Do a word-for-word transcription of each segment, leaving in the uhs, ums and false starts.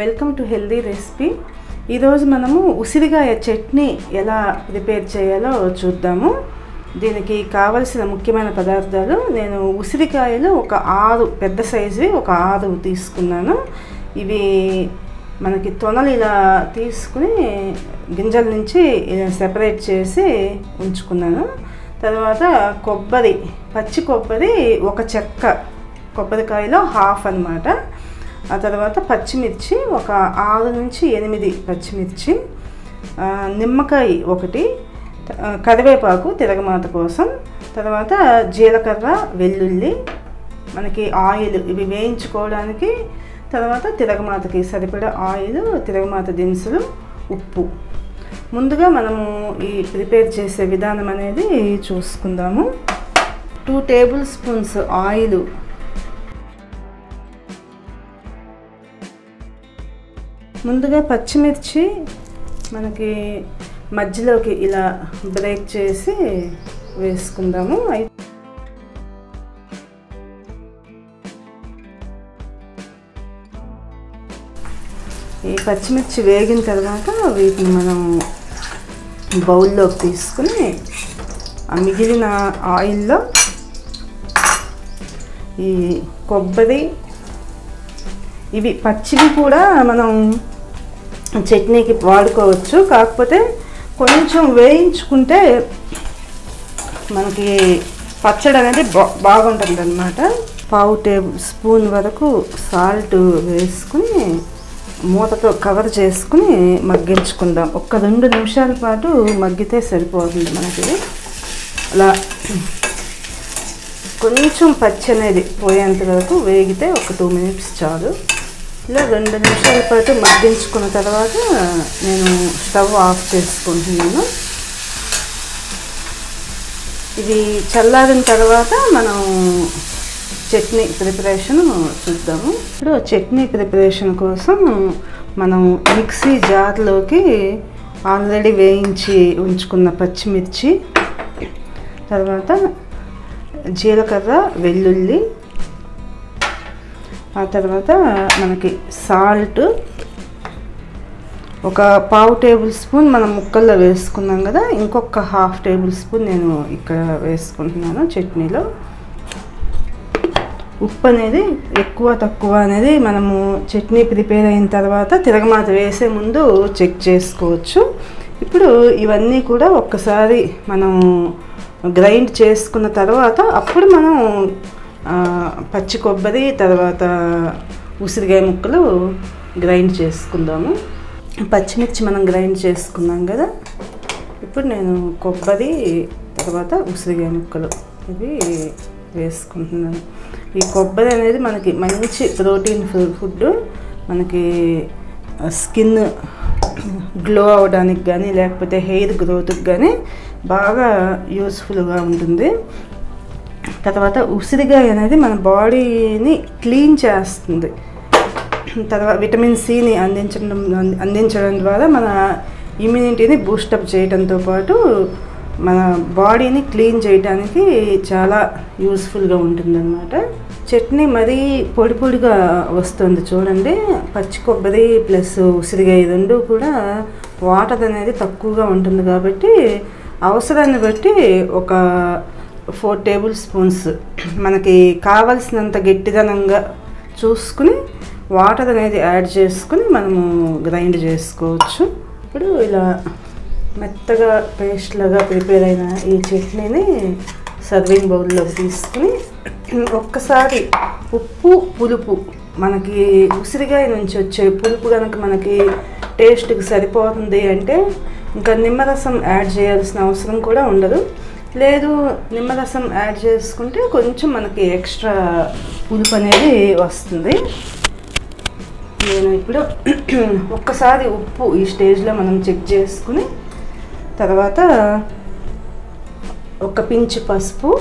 Welcome to healthy recipe. ఈరోజు మనము ఉసిరికాయ చట్నీ ఎలా ప్రిపేర్ చేయాలో చూద్దాము. దీనికి కావలసిన ముఖ్యమైన పదార్థాలు, నేను ఉసిరికాయలు ఒక ఆరు పెద్ద సైజువి ఒక ఆరు తీసుకున్నాను. ఇవి మనకి తొనలు ఇలా తీసుకుని గింజల నుంచి సెపరేట్ చేసి ఉంచుకున్నాను. తర్వాత కొబ్బరి, పచ్చి కొబ్బరి ఒక చెక్క, కొబ్బరికాయలో హాఫ్ అన్నమాట. ఆ తర్వాత పచ్చిమిర్చి ఒక ఆరు నుంచి ఎనిమిది పచ్చిమిర్చి, నిమ్మకాయ ఒకటి, కరివేపాకు తిరగమాత కోసం, తర్వాత జీలకర్ర, వెల్లుల్లి, మనకి ఆయిల్ ఇవి వేయించుకోవడానికి, తర్వాత తిరగమాతకి సరిపడా ఆయిల్, తిరగమాత దినుసులు, ఉప్పు. ముందుగా మనము ఈ ప్రిపేర్ చేసే విధానం అనేది చూసుకుందాము. టూ టేబుల్ స్పూన్స్ ఆయిల్, ముందుగా పచ్చిమిర్చి మనకి మధ్యలోకి ఇలా బ్రేక్ చేసి వేసుకుందాము. ఈ పచ్చిమిర్చి వేగిన తర్వాత వీటిని మనం బౌల్లోకి తీసుకుని ఆ మిగిలిన ఆయిల్లో ఈ కొబ్బరి, ఇవి పచ్చివి కూడా మనం చట్నీకి వాడుకోవచ్చు. కాకపోతే కొంచెం వేయించుకుంటే మనకి పచ్చడి అనేది బా బాగుంటుంది అన్నమాట. పావు టేబుల్ స్పూన్ వరకు సాల్ట్ వేసుకుని మూతతో కవర్ చేసుకుని మగ్గించుకుందాం. ఒక్క రెండు నిమిషాల పాటు మగ్గితే సరిపోతుంది మనకి. అలా కొంచెం పచ్చి అనేది పోయేంత వరకు వేగితే ఒక టూ మినిట్స్ చాలు. ఇలా రెండు నిమిషాల పాటు మగ్గించుకున్న తర్వాత నేను స్టవ్ ఆఫ్ చేసుకుంటున్నాను. ఇది చల్లారిన తర్వాత మనం చట్నీ ప్రిపరేషన్ చూద్దాము. ఇప్పుడు చట్నీ ప్రిపరేషన్ కోసం మనం మిక్సీ జార్లోకి ఆల్రెడీ వేయించి ఉంచుకున్న పచ్చిమిర్చి, తర్వాత జీలకర్ర, వెల్లుల్లి, ఆ తర్వాత మనకి సాల్ట్, ఒక పావు టేబుల్ స్పూన్ మనం ముక్కల్లో వేసుకున్నాం కదా, ఇంకొక హాఫ్ టేబుల్ స్పూన్ నేను ఇక్కడ వేసుకుంటున్నాను. చట్నీలో ఉప్పు అనేది ఎక్కువ తక్కువ అనేది మనము చట్నీ ప్రిపేర్ అయిన తర్వాత తిరగమాత వేసే ముందు చెక్ చేసుకోవచ్చు. ఇప్పుడు ఇవన్నీ కూడా ఒక్కసారి మనం గ్రైండ్ చేసుకున్న తర్వాత అప్పుడు మనం పచ్చి కొబ్బరి, తర్వాత ఉసిరికాయ ముక్కలు గ్రైండ్ చేసుకుందాము. పచ్చిమిర్చి మనం గ్రైండ్ చేసుకున్నాం కదా, ఇప్పుడు నేను కొబ్బరి, తర్వాత ఉసిరికాయ ముక్కలు ఇవి వేసుకుంటున్నాను. ఈ కొబ్బరి అనేది మనకి మంచి ప్రోటీన్ ఫుడ్, మనకి స్కిన్ గ్లో అవ్వడానికి కానీ, లేకపోతే హెయిర్ గ్రోత్కి కానీ బాగా యూస్ఫుల్గా ఉంటుంది. తర్వాత ఉసిరికాయ అనేది మన బాడీని క్లీన్ చేస్తుంది. తర్వాత విటమిన్ సిని అందించడం అందించడం ద్వారా మన ఇమ్యూనిటీని బూస్టప్ చేయడంతో పాటు మన బాడీని క్లీన్ చేయడానికి చాలా యూస్ఫుల్గా ఉంటుందన్నమాట. చట్నీ మరీ పొడి పొడిగా వస్తుంది చూడండి. పచ్చి కొబ్బరి ప్లస్ ఉసిరికాయ రెండు కూడా వాటర్ అనేది తక్కువగా ఉంటుంది కాబట్టి అవసరాన్ని బట్టి ఒక ఫోర్ టేబుల్ స్పూన్స్ మనకి కావలసినంత గట్టిదనంగా చూసుకుని వాటర్ అనేది యాడ్ చేసుకుని మనము గ్రైండ్ చేసుకోవచ్చు. ఇప్పుడు ఇలా మెత్తగా పేస్ట్లాగా ప్రిపేర్ అయిన ఈ చట్నీని సర్వింగ్ బౌల్లోకి తీసుకుని ఒక్కసారి ఉప్పు, పులుపు, మనకి ఉసిరికాయ నుంచి వచ్చే పులుపు కనుక మనకి టేస్ట్కి సరిపోతుంది అంటే ఇంకా నిమ్మరసం యాడ్ చేయాల్సిన అవసరం కూడా ఉండదు. లేదు, నిమ్మరసం యాడ్ చేసుకుంటే కొంచెం మనకి ఎక్స్ట్రా పులుపు అనేది వస్తుంది. నేను ఇప్పుడు ఒక్కసారి ఉప్పు ఈ స్టేజ్లో మనం చెక్ చేసుకుని, తర్వాత ఒక పించు పసుపు,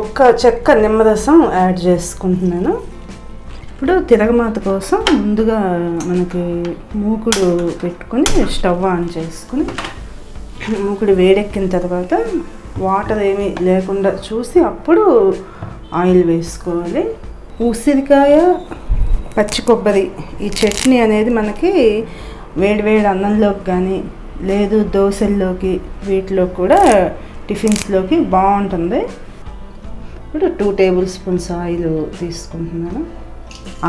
ఒక్క చెక్క నిమ్మరసం యాడ్ చేసుకుంటున్నాను. ఇప్పుడు తిరగమాత కోసం ముందుగా మనకి మూకుడు పెట్టుకుని స్టవ్ ఆన్ చేసుకుని మూకుడు వేడెక్కిన తర్వాత వాటర్ ఏమీ లేకుండా చూసి అప్పుడు ఆయిల్ వేసుకోవాలి. ఉసిరికాయ, పచ్చి కొబ్బరి ఈ చట్నీ అనేది మనకి వేడివేడి అన్నంలోకి గాని లేదు దోసల్లోకి వీటిలో కూడా టిఫిన్స్ లోకి బాగుంటుంది. ఇప్పుడు టూ టేబుల్ స్పూన్స్ ఆయిల్ తీసుకుంటున్నాను.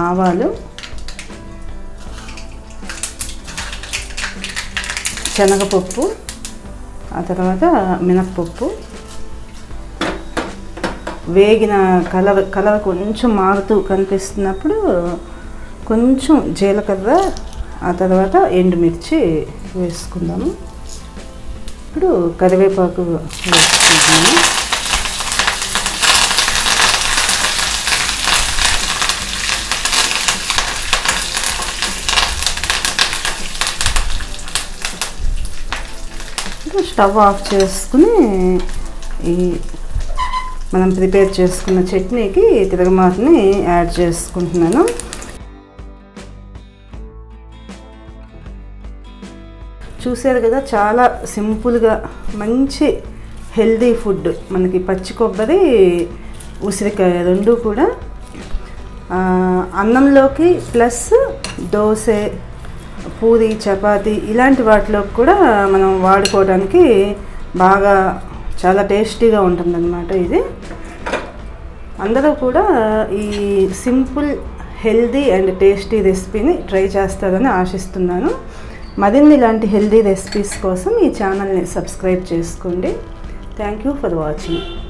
ఆవాలు శనగపప్పు ఆ తర్వాత మినపప్పు వేగిన కలర్ కలర్ కొంచెం మారుతూ కనిపిస్తున్నప్పుడు కొంచెం జీలకర్ర ఆ తర్వాత ఎండుమిర్చి వేసుకుందాము. ఇప్పుడు కరివేపాకు వేసుకుందాము. స్టవ్ ఆఫ్ చేసుకుని ఈ మనం ప్రిపేర్ చేసుకున్న చట్నీకి తిరగమాతని యాడ్ చేసుకుంటున్నాను. చూసారు కదా, చాలా సింపుల్గా మంచి హెల్దీ ఫుడ్. మనకి పచ్చి కొబ్బరి, ఉసిరికాయ రెండు కూడా అన్నంలోకి ప్లస్ దోశ, పూరి, చపాతి ఇలాంటి వాటిలో కూడా మనం వాడుకోవడానికి బాగా చాలా టేస్టీగా ఉంటుందన్నమాట. ఇది అందరూ కూడా ఈ సింపుల్ హెల్దీ అండ్ టేస్టీ రెసిపీని ట్రై చేస్తారని ఆశిస్తున్నాను. మరిన్ని ఇలాంటి హెల్దీ రెసిపీస్ కోసం ఈ ఛానల్ని సబ్స్క్రైబ్ చేసుకోండి. Thank you for watching.